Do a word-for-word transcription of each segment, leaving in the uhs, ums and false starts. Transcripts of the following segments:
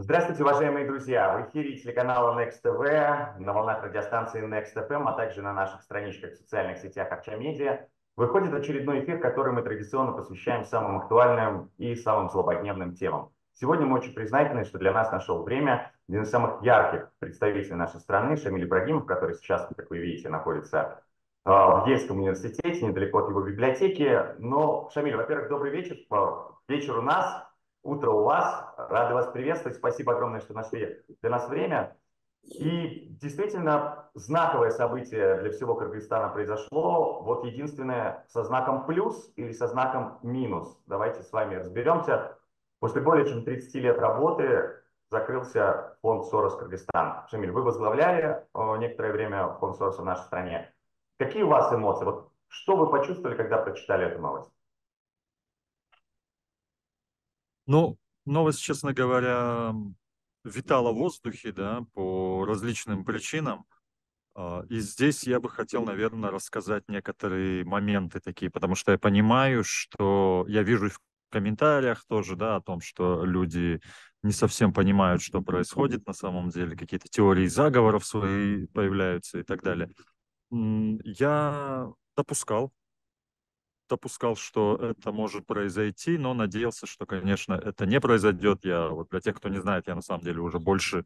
Здравствуйте, уважаемые друзья! В эфире телеканала Next ти ви, на волнах радиостанции Next эф эм, а также на наших страничках в социальных сетях Арча Медиа выходит очередной эфир, который мы традиционно посвящаем самым актуальным и самым злободневным темам. Сегодня мы очень признательны, что для нас нашел время один из самых ярких представителей нашей страны, Шамиль Ибрагимов, который сейчас, как вы видите, находится в Йельском университете, недалеко от его библиотеки. Но, Шамиль, во-первых, добрый вечер. Вечер у нас. Утро у вас. Рады вас приветствовать. Спасибо огромное, что нашли для нас время. И действительно, знаковое событие для всего Кыргызстана произошло. Вот единственное, со знаком плюс или со знаком минус. Давайте с вами разберемся. После более чем тридцати лет работы закрылся фонд «Сорос Кыргызстан». Шамиль, вы возглавляли некоторое время фонд «Сороса» в нашей стране. Какие у вас эмоции? Вот что вы почувствовали, когда прочитали эту новость? Ну, новость, честно говоря, витала в воздухе, да, по различным причинам. И здесь я бы хотел, наверное, рассказать некоторые моменты такие, потому что я понимаю, что я вижу в комментариях тоже, да, о том, что люди не совсем понимают, что происходит на самом деле, какие-то теории заговоров свои появляются и так далее. Я допускал. допускал, что это может произойти, но надеялся, что, конечно, это не произойдет. Я, вот для тех, кто не знает, я на самом деле уже больше,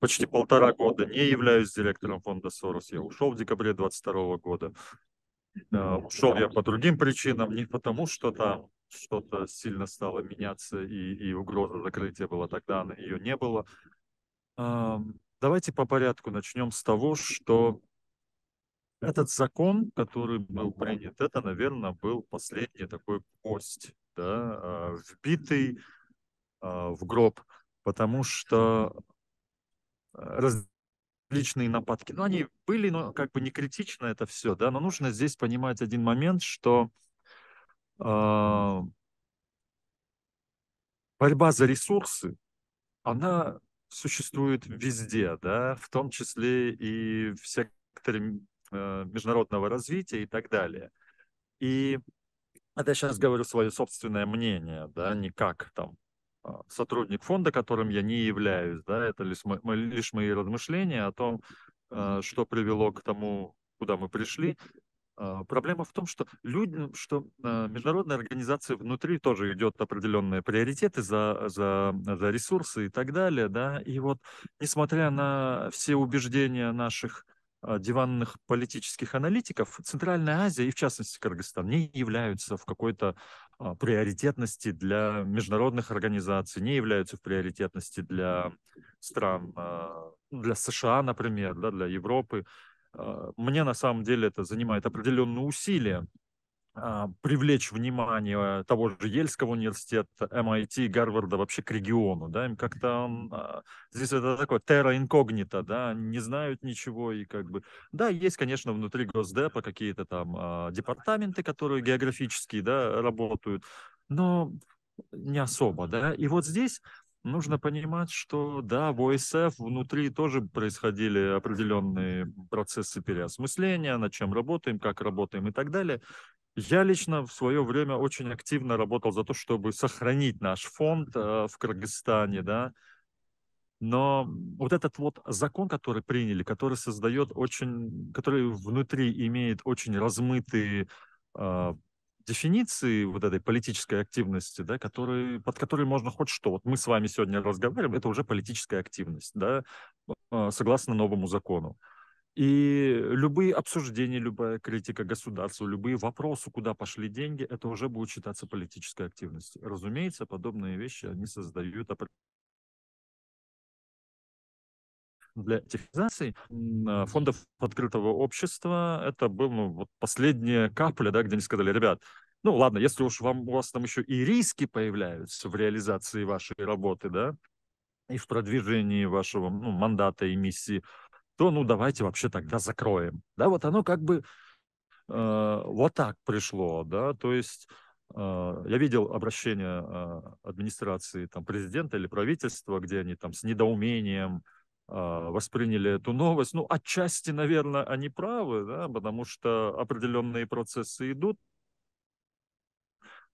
почти полтора года не являюсь директором фонда «Сорос». Я ушел в декабре две тысячи двадцать второго года. Ушел я по другим причинам, не потому, что там что-то сильно стало меняться, и, и угроза закрытия была тогда, ее не было. Давайте по порядку начнем с того, что этот закон, который был принят, это, наверное, был последний такой кость, да, вбитый в гроб, потому что различные нападки, ну, они были, но как бы не критично это все, да, но нужно здесь понимать один момент, что э, борьба за ресурсы, она существует везде, да, в том числе и в секторе международного развития и так далее. И это я сейчас говорю свое собственное мнение, да, не как там сотрудник фонда, которым я не являюсь, да, это лишь, мы, лишь мои размышления о том, что привело к тому, куда мы пришли. Проблема в том, что людям, что международная организация внутри тоже идет определенные приоритеты за, за, за ресурсы и так далее, да, и вот несмотря на все убеждения наших диванных политических аналитиков, Центральная Азия и, в частности, Кыргызстан не являются в какой-то а, приоритетности для международных организаций, не являются в приоритетности для стран, а, для США, например, да, для Европы. А, мне, на самом деле, это занимает определенные усилия а, привлечь внимание того же Йельского университета, эм ай ти, Гарварда вообще к региону. Да, им как-то а, здесь это такое терра инкогнито, да, не знают ничего и как бы... Да, есть, конечно, внутри Госдепа какие-то там а, департаменты, которые географически, да, работают, но не особо, да. И вот здесь нужно понимать, что, да, в о эс эф внутри тоже происходили определенные процессы переосмысления, над чем работаем, как работаем и так далее. Я лично в свое время очень активно работал за то, чтобы сохранить наш фонд э, в Кыргызстане, да. Но вот этот вот закон, который приняли, который создает очень, который внутри имеет очень размытые э, дефиниции вот этой политической активности, да, который, под которой можно хоть что. Вот мы с вами сегодня разговариваем, это уже политическая активность, да, э, согласно новому закону. И любые обсуждения, любая критика государства, любые вопросы, куда пошли деньги, это уже будет считаться политической активностью. Разумеется, подобные вещи, они создают для активизации фондов открытого общества. Это была, ну, вот последняя капля, да, где они сказали: ребят, ну ладно, если уж вам, у вас там еще и риски появляются в реализации вашей работы, да, и в продвижении вашего, ну, мандата и миссии, то, ну, давайте вообще тогда закроем. Да, вот оно как бы э, вот так пришло, да, то есть э, я видел обращение э, администрации там президента или правительства, где они там с недоумением э, восприняли эту новость. Ну, отчасти, наверное, они правы, да, потому что определенные процессы идут,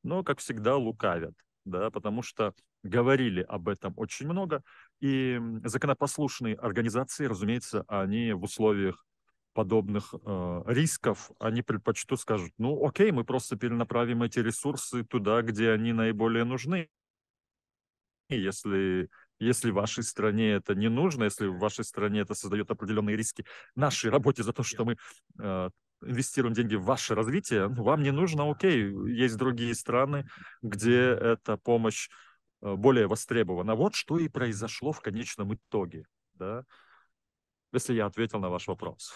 но, как всегда, лукавят. да, потому что говорили об этом очень много, и законопослушные организации, разумеется, они в условиях подобных э, рисков, они предпочтут, скажут, ну окей, мы просто перенаправим эти ресурсы туда, где они наиболее нужны. И если, если вашей стране это не нужно, если в вашей стране это создает определенные риски нашей работе за то, что мы э, инвестируем деньги в ваше развитие, вам не нужно, окей, есть другие страны, где эта помощь более востребована. Вот что и произошло в конечном итоге, да? Если я ответил на ваш вопрос.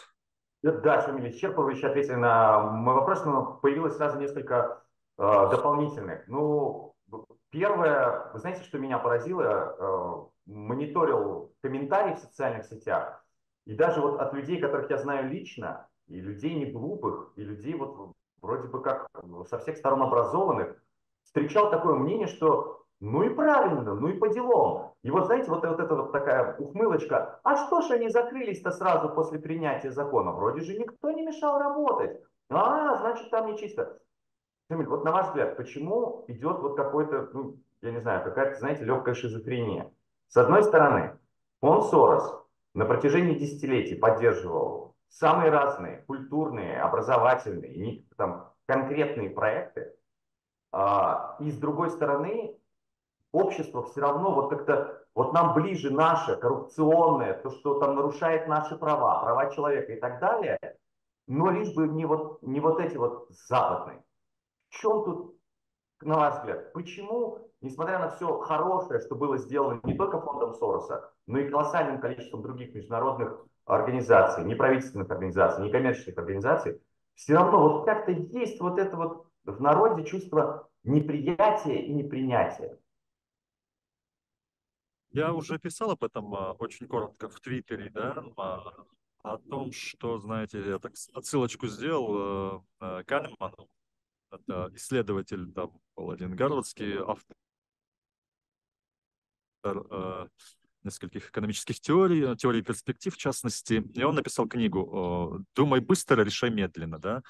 Да, Шамиль, исчерпывающе ответили на мой вопрос, но появилось сразу несколько э, дополнительных. Ну, первое, вы знаете, что меня поразило? Э, мониторил комментарии в социальных сетях, и даже вот от людей, которых я знаю лично, и людей не глупых, и людей вот вроде бы как со всех сторон образованных, встречал такое мнение, что ну и правильно, ну и по делам. И вот знаете, вот, вот эта вот такая ухмылочка, а что ж они закрылись-то сразу после принятия закона? Вроде же никто не мешал работать. А, значит, там не чисто. Шамиль, вот на ваш взгляд, почему идет вот какой-то, ну, я не знаю, какая-то, знаете, легкая шизофрения? С одной стороны, фонд Сорос на протяжении десятилетий поддерживал самые разные культурные, образовательные, там, конкретные проекты. А, и с другой стороны, общество все равно вот как-то, вот нам ближе наше коррупционное, то, что там нарушает наши права, права человека и так далее, но лишь бы не вот, не вот эти вот западные. В чем тут, на ваш взгляд, почему, несмотря на все хорошее, что было сделано не только фондом Сороса, но и колоссальным количеством других международных организаций, неправительственных организаций, некоммерческих организаций, все равно вот как-то есть вот это вот в народе чувство неприятия и непринятия? Я уже писал об этом очень коротко в Твиттере, да, о том, что, знаете, я так отсылочку сделал Канеману, это исследователь, там был один гарвардский автор э, нескольких экономических теорий, теории перспектив в частности, и он написал книгу «Думай быстро, решай медленно», да,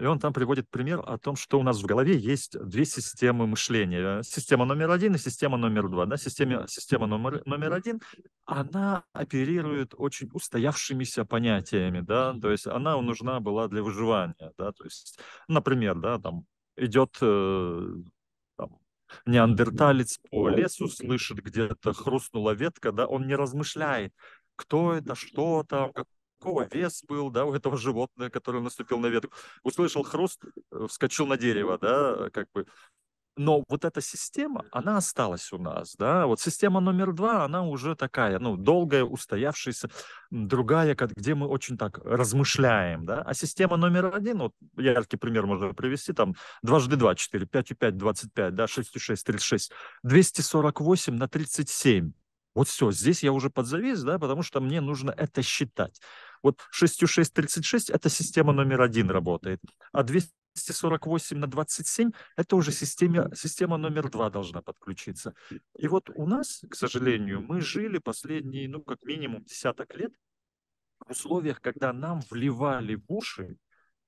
и он там приводит пример о том, что у нас в голове есть две системы мышления. Система номер один и система номер два. Да? Система, система номер, номер один, она оперирует очень устоявшимися понятиями. Да? То есть она нужна была для выживания. Да? То есть, например, да, там идет там, неандерталец по лесу, слышит где-то хрустнула ветка, да? Он не размышляет, кто это, что там, как. Какой вес был, да, у этого животного, который наступил на ветку. Услышал хруст, вскочил на дерево, да, как бы. Но вот эта система, она осталась у нас, да. Вот система номер два, она уже такая, ну, долгая, устоявшаяся, другая, где мы очень так размышляем, да. А система номер один, вот яркий пример можно привести, там, дважды два, четыре, пять и пять, двадцать пять, да, шесть и шесть, тридцать шесть, двести сорок восемь на тридцать семь. Вот все, здесь я уже подзавис, да, потому что мне нужно это считать. Вот шесть, шесть, тридцать шесть – это система номер один работает, а двести сорок восемь на двадцать семь – это уже система, система номер два должна подключиться. И вот у нас, к сожалению, мы жили последние, ну, как минимум десяток лет в условиях, когда нам вливали в уши,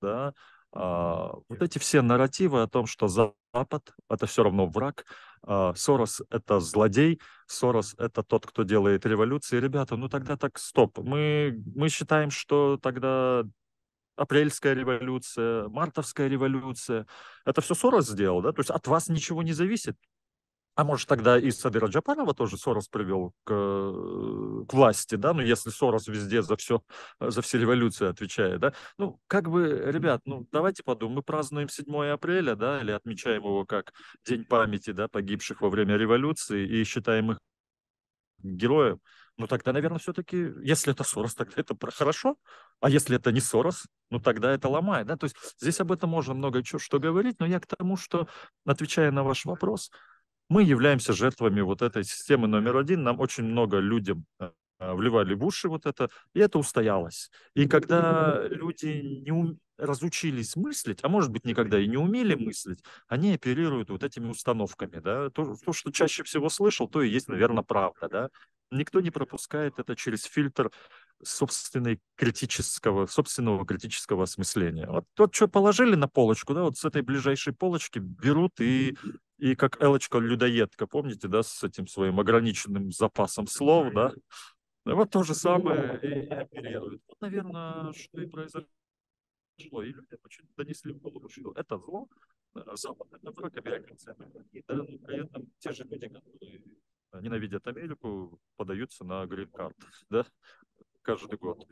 да, а, вот эти все нарративы о том, что Запад – это все равно враг, Сорос – это злодей, Сорос – это тот, кто делает революции. Ребята, ну тогда так, стоп. Мы, мы считаем, что тогда апрельская революция, мартовская революция – это все Сорос сделал, да? То есть от вас ничего не зависит. А может, тогда и Садыра Джапарова тоже Сорос привел к, к власти, да? Ну, если Сорос везде за все, за все революции отвечает, да? Ну, как бы, ребят, ну, давайте подумаем. Мы празднуем седьмое апреля, да, или отмечаем его как День памяти, да, погибших во время революции и считаем их героем. Ну, тогда, наверное, все-таки, если это Сорос, тогда это хорошо, а если это не Сорос, ну, тогда это ломает, да? То есть здесь об этом можно много чего что говорить, но я к тому, что, отвечая на ваш вопрос, мы являемся жертвами вот этой системы номер один. Нам очень много людям вливали в уши вот это, и это устоялось. И когда люди не ум... разучились мыслить, а может быть никогда и не умели мыслить, они оперируют вот этими установками. Да? То, то, что чаще всего слышал, то и есть, наверное, правда. Да? Никто не пропускает это через фильтр собственной критического, собственного критического осмысления. Вот, вот что положили на полочку, да, вот с этой ближайшей полочки берут и И как Элочка-людоедка, помните, да, с этим своим ограниченным запасом слов, да? Вот то же самое и оперирует. Вот, наверное, что и произошло. И люди почему-то донесли в голову, что это зло, западная Европа, американцы, и да, но при этом те же люди, которые ненавидят Америку, подаются на грин-карт, да, каждый год.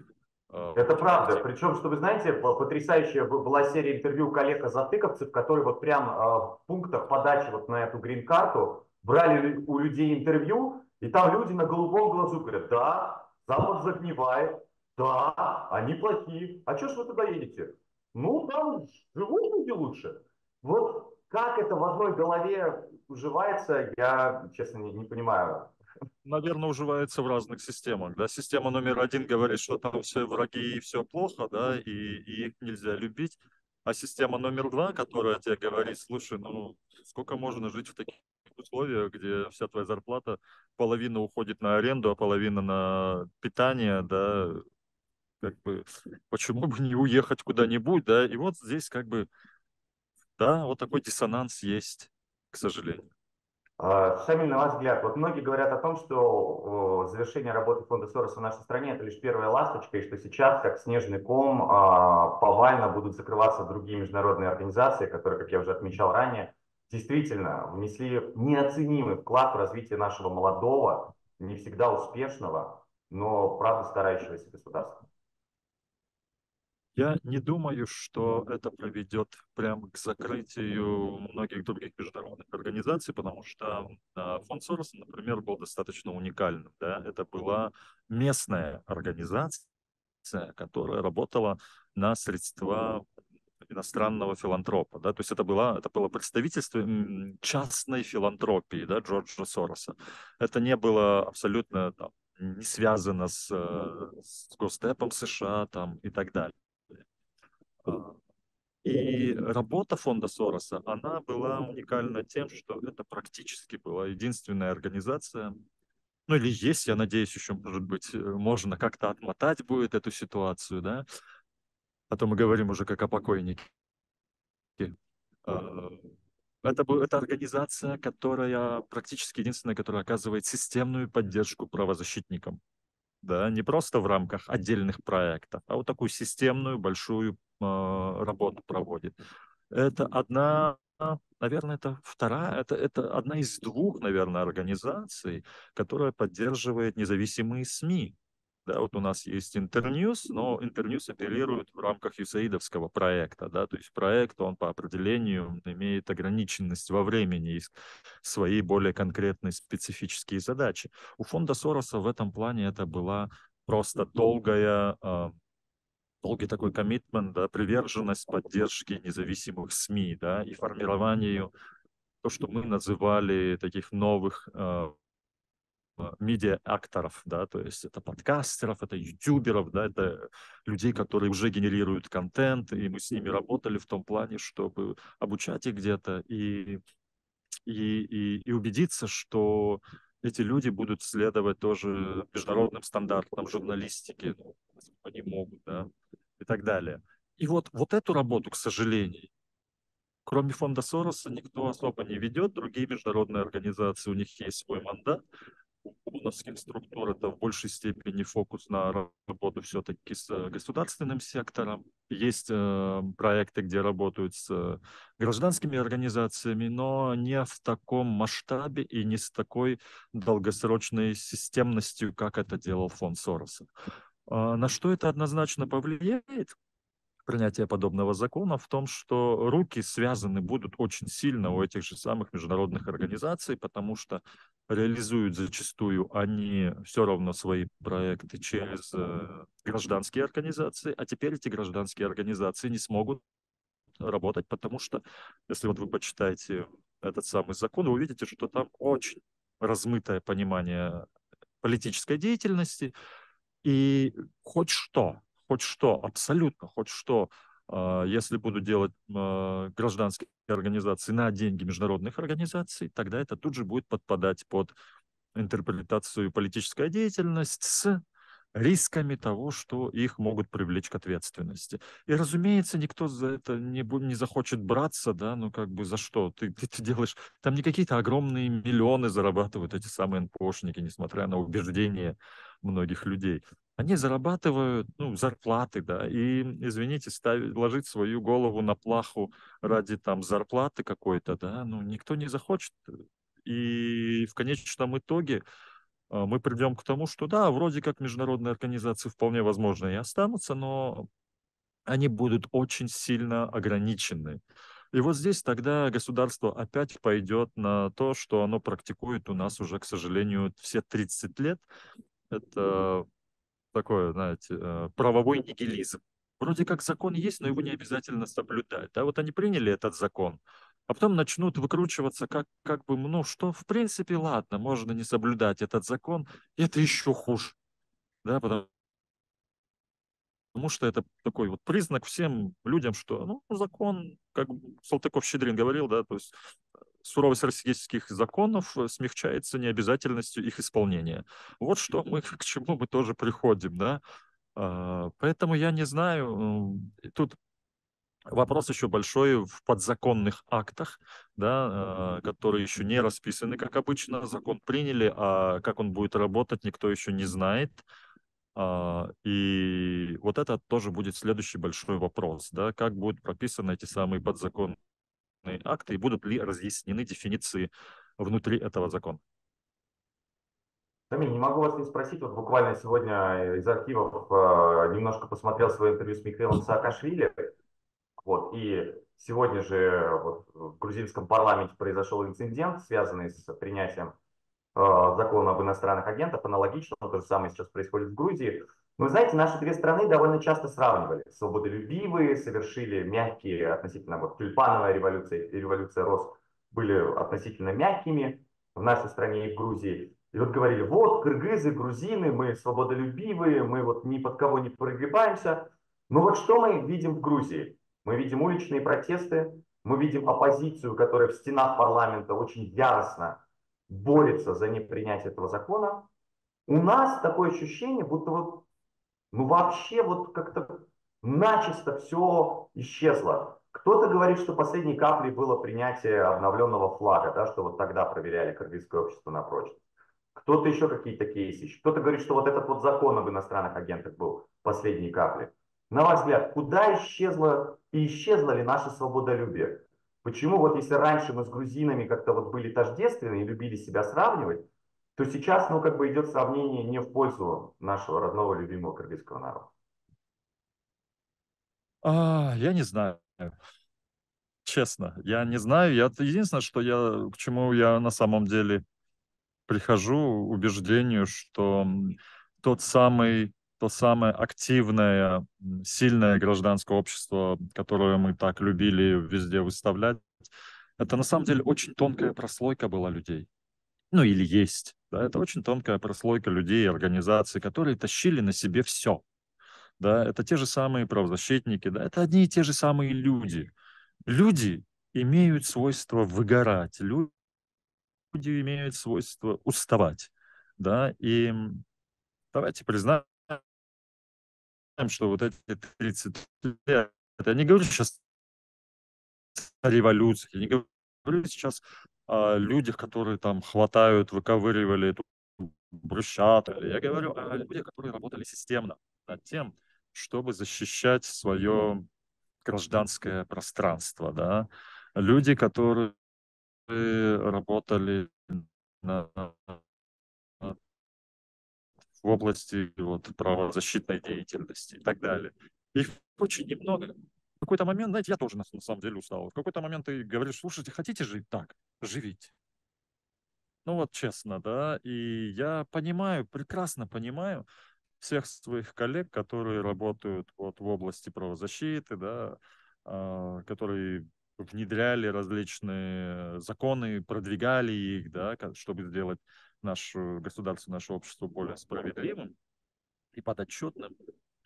Это правда. Причем, что вы знаете, потрясающая была серия интервью коллег азатыковцев, которые вот прям в пунктах подачи вот на эту грин-карту брали у людей интервью, и там люди на голубом глазу говорят: да, Запад загнивает, да, они плохие, а что ж вы туда едете? Ну, там живут люди лучше. Вот как это в одной голове уживается, я, честно, не, не понимаю. Наверное, уживается в разных системах. Да? Система номер один говорит, что там все враги и все плохо, да, и, и их нельзя любить. А система номер два, которая тебе говорит: слушай, ну сколько можно жить в таких условиях, где вся твоя зарплата, половина уходит на аренду, а половина на питание, да, как бы, почему бы не уехать куда-нибудь, да, и вот здесь как бы, да, вот такой диссонанс есть, к сожалению. Шамиль, на ваш взгляд, вот многие говорят о том, что завершение работы фонда Сороса в нашей стране – это лишь первая ласточка, и что сейчас, как снежный ком, повально будут закрываться другие международные организации, которые, как я уже отмечал ранее, действительно внесли неоценимый вклад в развитие нашего молодого, не всегда успешного, но правда старающегося государства. Я не думаю, что это приведет прямо к закрытию многих других международных организаций, потому что фонд Сороса, например, был достаточно уникальным. Да? Это была местная организация, которая работала на средства иностранного филантропа. Да? То есть это было, это было представительство частной филантропии, да, Джорджа Сороса. Это не было абсолютно там, не связано с, с Госдепом США там, и так далее. И работа фонда Сороса, она была уникальна тем, что это практически была единственная организация, ну или есть, я надеюсь, еще, может быть, можно как-то отмотать будет эту ситуацию, да, а то мы говорим уже как о покойнике. Это, это организация, которая практически единственная, которая оказывает системную поддержку правозащитникам. Да, не просто в рамках отдельных проектов, а вот такую системную большую э, работу проводит. Это одна, наверное, это вторая, это, это одна из двух, наверное, организаций, которая поддерживает независимые СМИ. Да, вот у нас есть Интерньюс, но Интерньюс апеллирует в рамках юсаидовского проекта. Да, то есть проект, он по определению имеет ограниченность во времени и свои более конкретные специфические задачи. У фонда Сороса в этом плане это была просто долгая, долгий такой коммитмент, да, приверженность поддержке независимых СМИ, да, и формированию то, что мы называли таких новых медиа-акторов, да, то есть это подкастеров, это ютуберов, да, это людей, которые уже генерируют контент, и мы с ними работали в том плане, чтобы обучать их где-то и, и, и, и убедиться, что эти люди будут следовать тоже международным стандартам журналистики, они могут, да, и так далее. И вот, вот эту работу, к сожалению, кроме фонда Сороса никто особо не ведет, другие международные организации, у них есть свой мандат, у нас структур это в большей степени фокус на работу все-таки с государственным сектором. Есть э, проекты, где работают с гражданскими организациями, но не в таком масштабе и не с такой долгосрочной системностью, как это делал фонд Сороса. Э, на что это однозначно повлияет? Принятие подобного закона в том, что руки связаны будут очень сильно у этих же самых международных организаций, потому что реализуют зачастую они все равно свои проекты через гражданские организации, а теперь эти гражданские организации не смогут работать, потому что, если вот вы почитаете этот самый закон, вы увидите, что там очень размытое понимание политической деятельности, и хоть что... Хоть что, абсолютно, хоть что, если буду делать гражданские организации на деньги международных организаций, тогда это тут же будет подпадать под интерпретацию политическая деятельность с рисками того, что их могут привлечь к ответственности. И, разумеется, никто за это не, не захочет браться, да, ну как бы за что? Ты, ты, ты делаешь... Там не какие-то огромные миллионы зарабатывают эти самые НПОшники, несмотря на убеждения многих людей. Они зарабатывают, ну, зарплаты, да, и, извините, ставить, ложить свою голову на плаху ради там зарплаты какой-то, да, ну, никто не захочет. И в конечном итоге мы придем к тому, что да, вроде как международные организации вполне возможно и останутся, но они будут очень сильно ограничены. И вот здесь тогда государство опять пойдет на то, что оно практикует у нас уже, к сожалению, все тридцать лет. Это такое, знаете, правовой нигилизм. Вроде как закон есть, но его не обязательно соблюдать. Да? Вот они приняли этот закон, а потом начнут выкручиваться, как, как бы, ну что, в принципе, ладно, можно не соблюдать этот закон, и это еще хуже, да, потому, потому что это такой вот признак всем людям, что, ну, закон, как Салтыков-Щедрин говорил, да, то есть суровость российских законов смягчается необязательностью их исполнения. Вот что мы, к чему мы тоже приходим, да, поэтому я не знаю, тут... Вопрос еще большой в подзаконных актах, да, которые еще не расписаны, как обычно. Закон приняли, а как он будет работать, никто еще не знает. И вот это тоже будет следующий большой вопрос. Да, как будут прописаны эти самые подзаконные акты и будут ли разъяснены дефиниции внутри этого закона. Шамиль, не могу вас не спросить, вот буквально сегодня из архивов немножко посмотрел свое интервью с Михаилом Саакашвили. Вот, и сегодня же вот, в грузинском парламенте произошел инцидент, связанный с принятием э, закона об иностранных агентах. Аналогично то же самое сейчас происходит в Грузии. Но вы знаете, наши две страны довольно часто сравнивали. Свободолюбивые, совершили мягкие относительно, вот тюльпановая революция и революция роз были относительно мягкими в нашей стране и в Грузии. И вот говорили, вот кыргызы, грузины, мы свободолюбивые, мы вот ни под кого не прогибаемся. Но вот что мы видим в Грузии? Мы видим уличные протесты, мы видим оппозицию, которая в стенах парламента очень яростно борется за непринятие этого закона. У нас такое ощущение, будто вот, ну вообще вот как-то начисто все исчезло. Кто-то говорит, что последней каплей было принятие обновленного флага, да, что вот тогда проверяли кыргызское общество на прочность. Кто-то еще какие-то кейсы ищет. Кто-то говорит, что вот этот вот закон об иностранных агентах был последней каплей. На ваш взгляд, куда исчезла и исчезла ли наша свободолюбие? Почему вот если раньше мы с грузинами как-то вот были тождественны и любили себя сравнивать, то сейчас, ну, как бы идет сравнение не в пользу нашего родного любимого кыргызского народа? А, я не знаю. Честно, я не знаю. Я, единственное, что я, к чему я на самом деле прихожу, убеждению, что тот самый... то самое активное, сильное гражданское общество, которое мы так любили везде выставлять, это на самом деле очень тонкая прослойка была людей. Ну или есть. Да? Это очень тонкая прослойка людей и организаций, которые тащили на себе все. Да? Это те же самые правозащитники, да? Это одни и те же самые люди. Люди имеют свойство выгорать, люди имеют свойство уставать. Да? И давайте признаем, что вот эти тридцать лет, я не говорю сейчас о революции, я не говорю сейчас о людях, которые там хватают, выковыривали эту брусчатку. Я говорю о людях, которые работали системно над тем, чтобы защищать свое гражданское пространство. Да? Люди, которые работали на... в области вот, правозащитной деятельности и так далее. Их очень немного. В какой-то момент, знаете, я тоже на самом деле устал. В какой-то момент ты говоришь, слушайте, хотите жить так? Живите. Ну вот честно, да. И я понимаю, прекрасно понимаю всех своих коллег, которые работают вот, в области правозащиты, да, которые внедряли различные законы, продвигали их, да, чтобы сделать наше государство, наше общество более справедливым и подотчетным.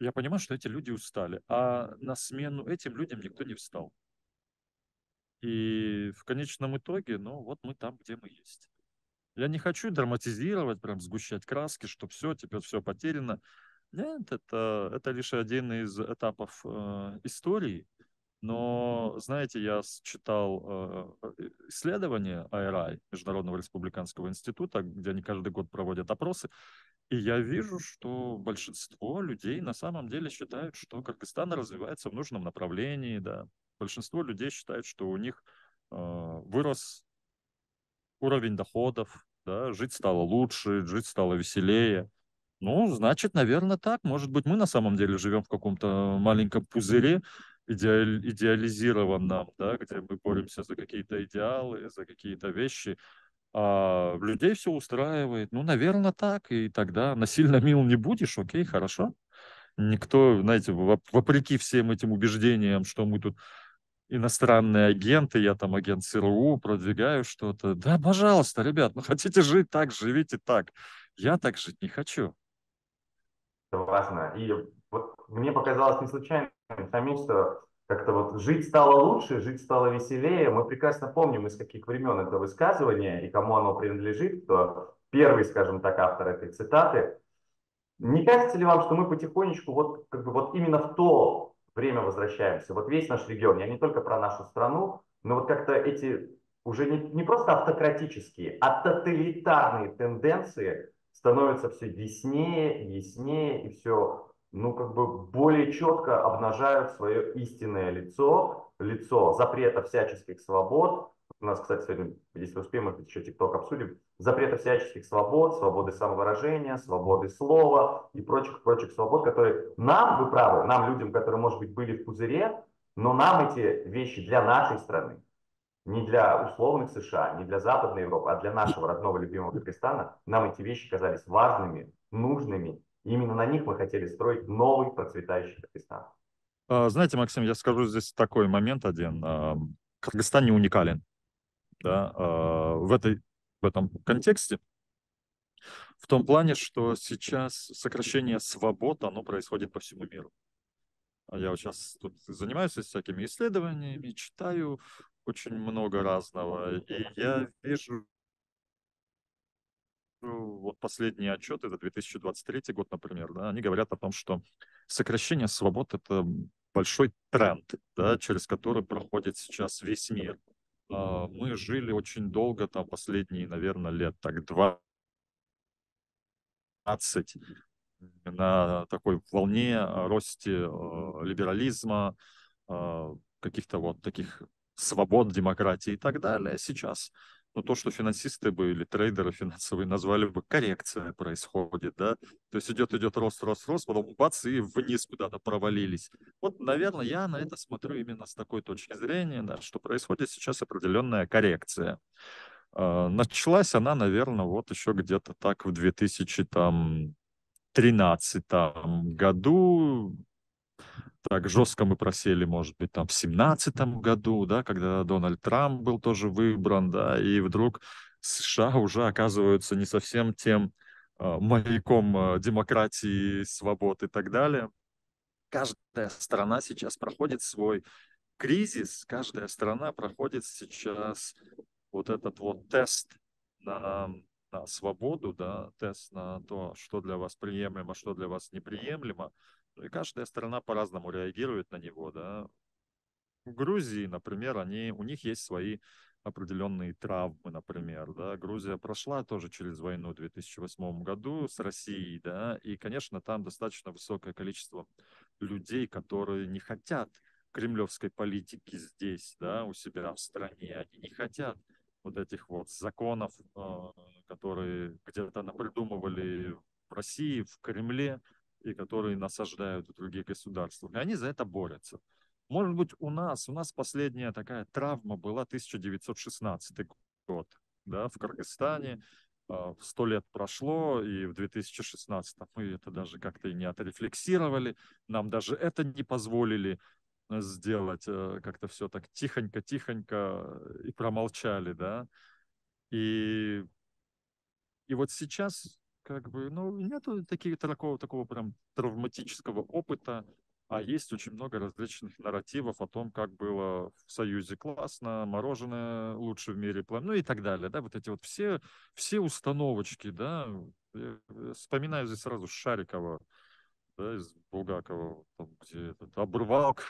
Я понимаю, что эти люди устали, а на смену этим людям никто не встал. И в конечном итоге, ну вот мы там, где мы есть. Я не хочу драматизировать, прям сгущать краски, что все, теперь все потеряно. Нет, это, это лишь один из этапов э, истории. Но, знаете, я читал э, исследование ай эр ай, Международного республиканского института, где они каждый год проводят опросы, и я вижу, что большинство людей на самом деле считают, что Кыргызстан развивается в нужном направлении. Да. Большинство людей считает, что у них э, вырос уровень доходов, да, жить стало лучше, жить стало веселее. Ну, значит, наверное, так. Может быть, мы на самом деле живем в каком-то маленьком пузыре, идеаль, идеализированном, да, где мы боремся за какие-то идеалы, за какие-то вещи. А людей все устраивает. Ну, наверное, так. И тогда насильно мил не будешь, окей, хорошо. Никто, знаете, вопреки всем этим убеждениям, что мы тут иностранные агенты, я там агент ЦРУ, продвигаю что-то. Да, пожалуйста, ребят, ну хотите жить так, живите так. Я так жить не хочу. Важно. И вот мне показалось не случайно, Шамиль, что как-то вот жить стало лучше, жить стало веселее. Мы прекрасно помним, из каких времен это высказывание и кому оно принадлежит, кто первый, скажем так, автор этой цитаты. Не кажется ли вам, что мы потихонечку вот, как бы вот именно в то время возвращаемся? Вот весь наш регион, я не только про нашу страну, но вот как-то эти уже не, не просто автократические, а тоталитарные тенденции становится все яснее, яснее, и все, ну, как бы более четко обнажают свое истинное лицо, лицо запрета всяческих свобод. У нас, кстати, сегодня, если успеем, мы еще ТикТок обсудим, запрета всяческих свобод, свободы самовыражения, свободы слова и прочих-прочих свобод, которые нам, вы правы, нам, людям, которые, может быть, были в пузыре, но нам эти вещи для нашей страны, не для условных США, не для Западной Европы, а для нашего родного любимого Кыргызстана, нам эти вещи казались важными, нужными. И именно на них мы хотели строить новый процветающий Кыргызстан. Знаете, Максим, я скажу здесь такой момент один. Кыргызстан не уникален, да, в, этой, в этом контексте. В том плане, что сейчас сокращение свобод, оно происходит по всему миру. Я вот сейчас тут занимаюсь всякими исследованиями, читаю очень много разного. И я вижу вот последние отчеты за две тысячи двадцать третий год, например, да, они говорят о том, что сокращение свобод — это большой тренд, да, через который проходит сейчас весь мир. Мы жили очень долго, там последние, наверное, лет так двадцать на такой волне росте либерализма, каких-то вот таких свобод, демократии и так далее. Сейчас, ну, то, что финансисты бы или трейдеры финансовые назвали бы, коррекция происходит, да, то есть идет, идет рост, рост, рост, потом бац, и вниз куда-то провалились. Вот, наверное, я на это смотрю именно с такой точки зрения, да, что происходит сейчас определенная коррекция. Началась она, наверное, вот еще где-то так в две тысячи тринадцатом году. Так жестко мы просели, может быть, там в семнадцатом году, да, когда Дональд Трамп был тоже выбран, да, и вдруг США уже оказываются не совсем тем э, маяком демократии, свобод и так далее. Каждая страна сейчас проходит свой кризис, каждая страна проходит сейчас вот этот вот тест на, на свободу, да, тест на то, что для вас приемлемо, что для вас неприемлемо. И каждая страна по-разному реагирует на него, да. В Грузии, например, они, у них есть свои определенные травмы, например, да. Грузия прошла тоже через войну в две тысячи восьмом году с Россией, да. И, конечно, там достаточно высокое количество людей, которые не хотят кремлевской политики здесь, да, у себя в стране. Они не хотят вот этих вот законов, которые где-то напридумывали в России, в Кремле, и которые насаждают у других государств. И они за это борются. Может быть, у нас, у нас последняя такая травма была тысяча девятьсот шестнадцатый год, да, в Кыргызстане. Сто лет прошло, и в две тысячи шестнадцатом мы это даже как-то и не отрефлексировали. Нам даже это не позволили сделать. Как-то все так тихонько-тихонько и промолчали, да. И, и вот сейчас... Как бы, ну, нету таких, такого, такого прям травматического опыта, а есть очень много различных нарративов о том, как было в Союзе классно, мороженое лучше в мире, ну и так далее, да, вот эти вот все, все установочки, да, я вспоминаю здесь сразу Шарикова, да, из Булгакова, там, где этот обрывалка,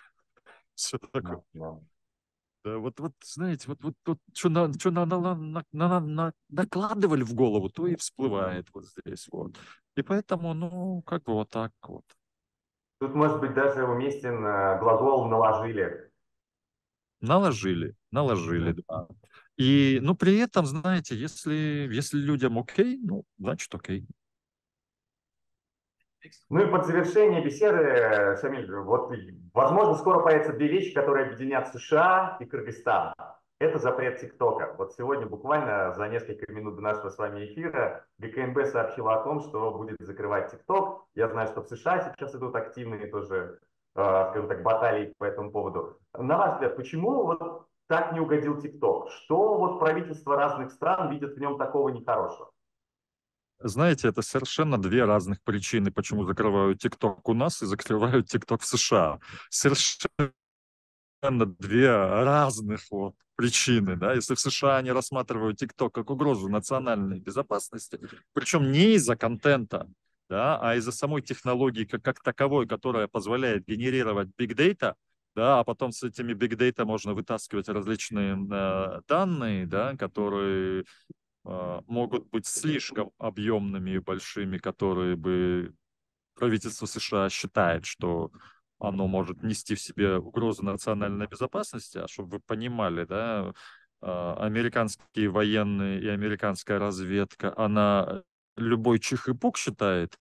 все такое. Да, вот, вот, знаете, вот, вот, вот что, на, что на, на, на, на, на, накладывали в голову, то и всплывает вот здесь, вот. И поэтому, ну, как бы вот так вот. Тут, может быть, даже уместен глагол «наложили». Наложили, наложили, да. И, ну, при этом, знаете, если, если людям окей, ну, значит окей. Ну и под завершение беседы, Шамиль, вот, возможно, скоро появятся две вещи, которые объединят США и Кыргызстан. Это запрет ТикТока. Вот сегодня буквально за несколько минут до нашего с вами эфира ГКНБ сообщила о том, что будет закрывать ТикТок. Я знаю, что в США сейчас идут активные тоже, э, скажем так, баталии по этому поводу. На ваш взгляд, почему вот так не угодил ТикТок? Что вот правительства разных стран видят в нем такого нехорошего? Знаете, это совершенно две разных причины, почему закрывают ТикТок у нас и закрывают ТикТок в США. Совершенно две разных вот причины. Да? Если в США они рассматривают ТикТок как угрозу национальной безопасности, причем не из-за контента, да, а из-за самой технологии как, как таковой, которая позволяет генерировать big data, да, а потом с этими big data можно вытаскивать различные э, данные, да, которые... могут быть слишком объемными и большими, которые бы правительство США считает, что оно может нести в себе угрозу национальной безопасности. А чтобы вы понимали, да, американские военные и американская разведка, она любой чихипук считает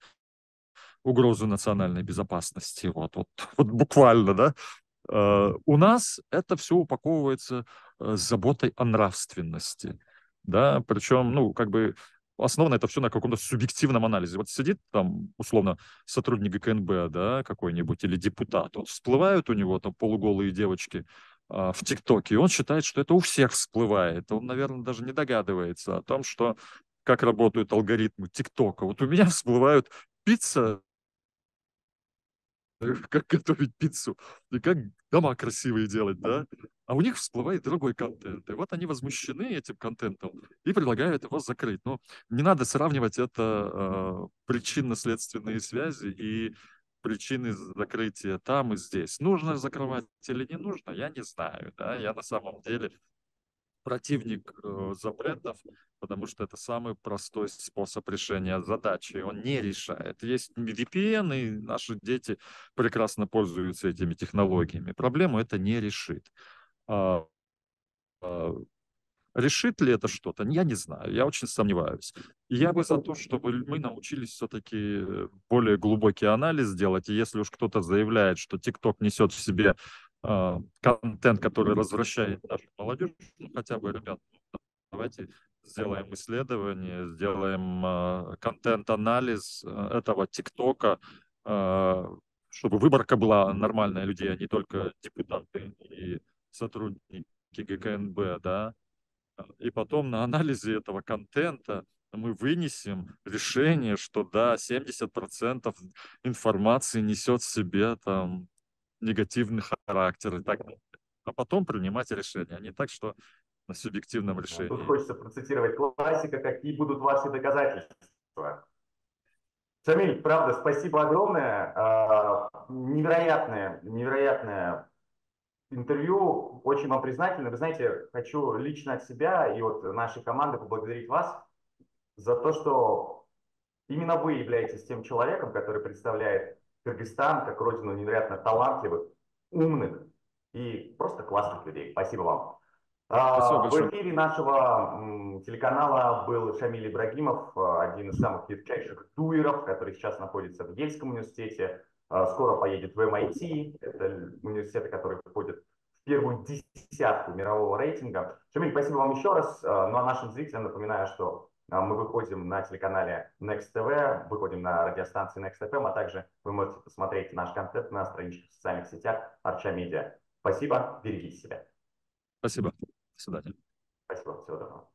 угрозу национальной безопасности. Вот, вот, вот буквально, да. У нас это все упаковывается с заботой о нравственности. Да, причем, ну, как бы основано это все на каком-то субъективном анализе. Вот сидит там, условно, сотрудник ГКНБ, да, какой-нибудь, или депутат, вот всплывают у него там полуголые девочки а, в ТикТоке, и он считает, что это у всех всплывает. Он, наверное, даже не догадывается о том, что как работают алгоритмы ТикТока. Вот у меня всплывают пицца, как готовить пиццу, и как дома красивые делать, да? А у них всплывает другой контент. И вот они возмущены этим контентом и предлагают его закрыть. Но не надо сравнивать это э, причинно-следственные связи и причины закрытия там и здесь. Нужно закрывать или не нужно, я не знаю, да? Я на самом деле противник э, запретов, потому что это самый простой способ решения задачи. Он не решает. Есть ви пи эн, и наши дети прекрасно пользуются этими технологиями. Проблему это не решит. А, а, решит ли это что-то? Я не знаю. Я очень сомневаюсь. И я бы за то, чтобы мы научились все-таки более глубокий анализ делать. И если уж кто-то заявляет, что ТикТок несет в себе контент, который развращает нашу молодежь, ну, хотя бы, ребят, давайте сделаем исследование, сделаем э, контент-анализ этого ТикТока, э, чтобы выборка была нормальная людей, а не только депутаты и сотрудники ГКНБ, да, и потом на анализе этого контента мы вынесем решение, что, да, семьдесят процентов информации несет в себе, там, негативный характер и так далее. А потом принимать решения, а не так, что на субъективном решении. Тут хочется процитировать классика, какие будут ваши доказательства. Шамиль, правда, спасибо огромное. Невероятное, невероятное интервью. Очень вам признательны. Вы знаете, хочу лично от себя и от нашей команды поблагодарить вас за то, что именно вы являетесь тем человеком, который представляет Кыргызстан как родину невероятно талантливых, умных и просто классных людей. Спасибо вам. Спасибо в эфире нашего телеканала был Шамиль Ибрагимов, один из самых ярчайших туеров, который сейчас находится в Йельском университете, скоро поедет в эм ай ти. Это университеты, которые входят в первую десятку мирового рейтинга. Шамиль, спасибо вам еще раз. Ну а нашим зрителям напоминаю, что мы выходим на телеканале Next ти ви, выходим на радиостанции Next эф эм, а также вы можете посмотреть наш контент на страничках в социальных сетях Арча Медиа. Спасибо, берегите себя. Спасибо, до свидания. Спасибо, всего доброго.